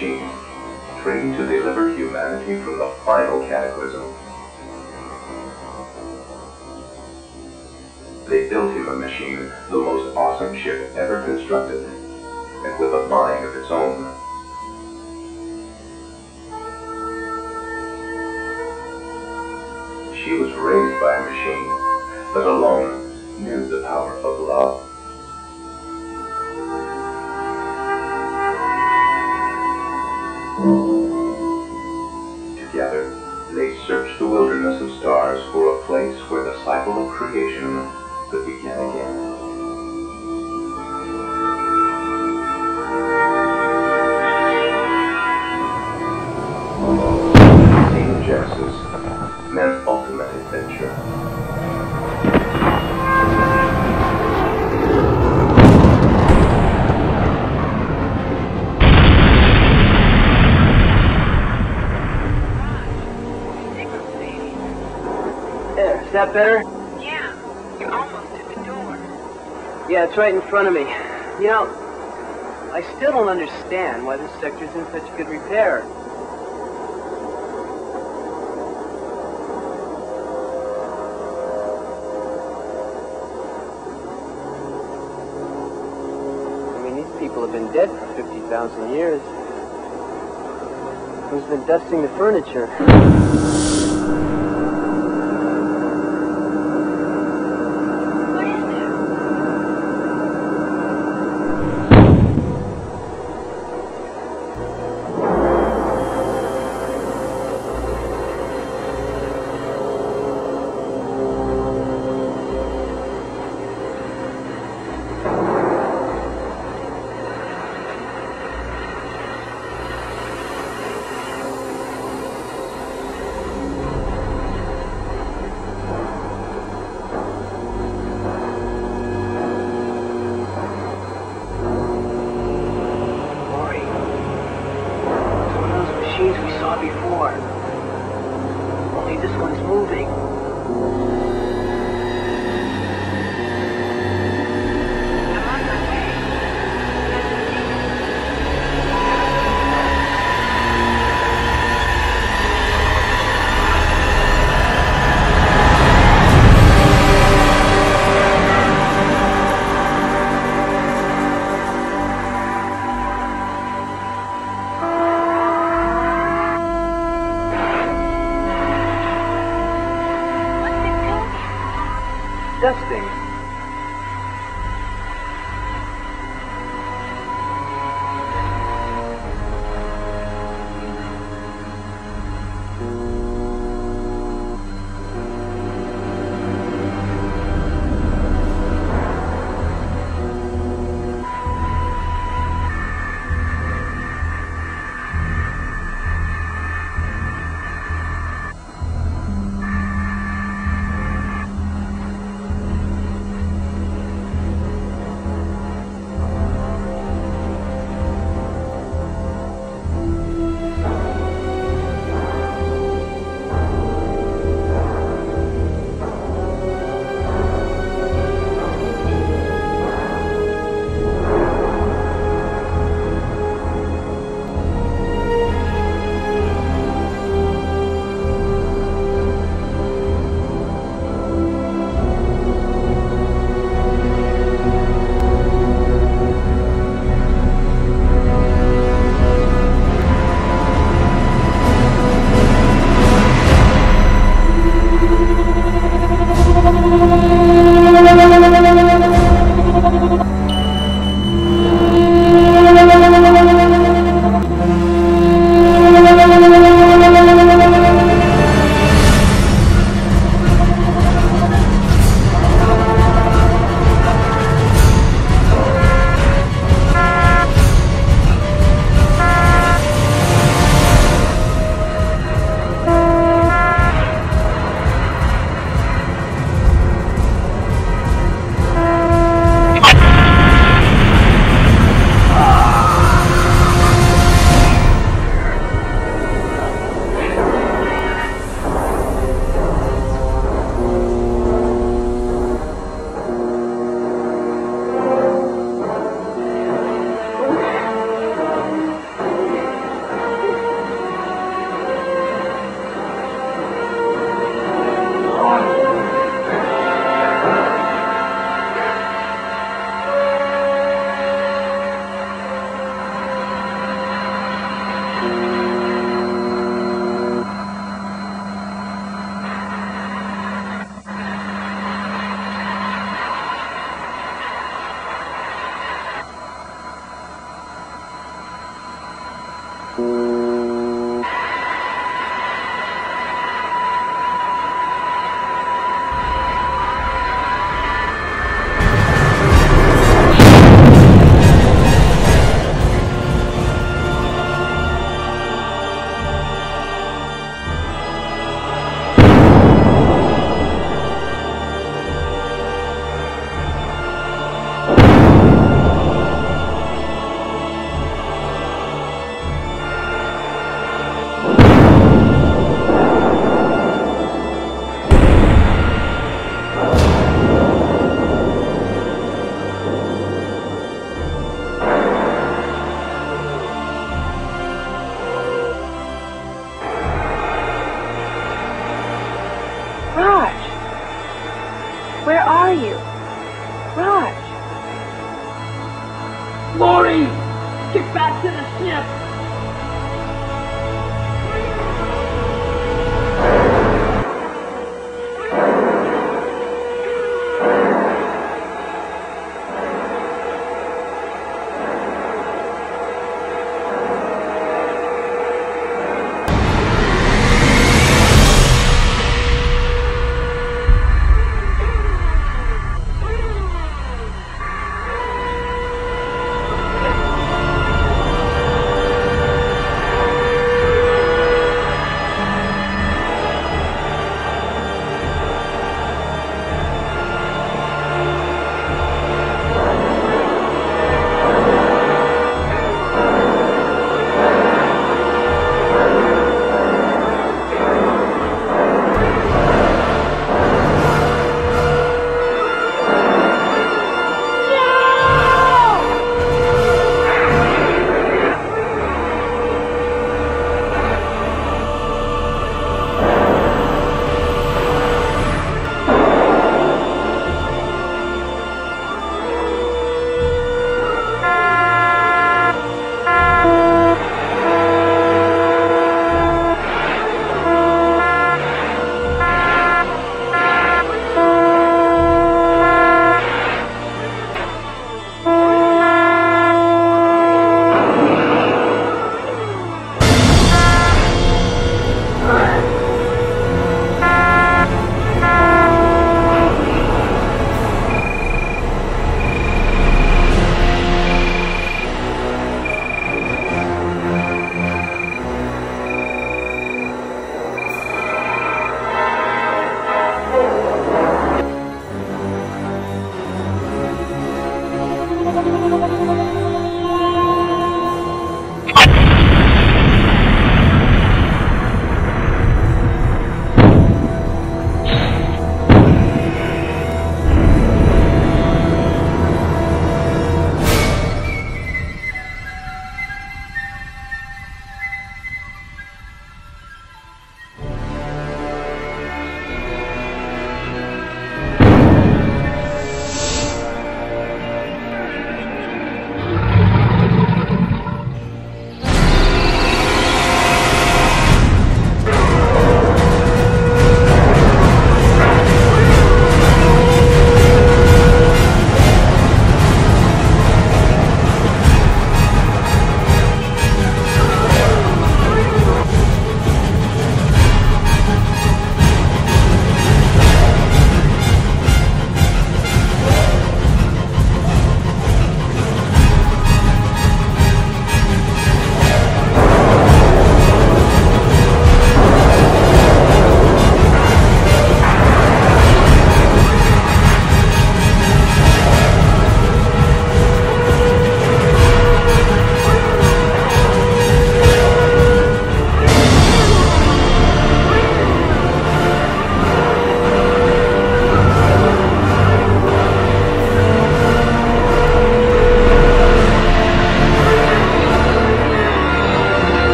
machine, trained to deliver humanity from the final cataclysm. They built him a machine, the most awesome ship ever constructed, and with a mind of its own. She was raised by a machine, but alone knew the power of love. Together, they searched the wilderness of stars for a place where the cycle of creation could begin again. Team Genesis, man's ultimate adventure. There, is that better? Yeah, it's right in front of me. You know, I still don't understand why this sector's in such good repair. I mean, these people have been dead for 50,000 years. Who's been dusting the furniture? Dusting.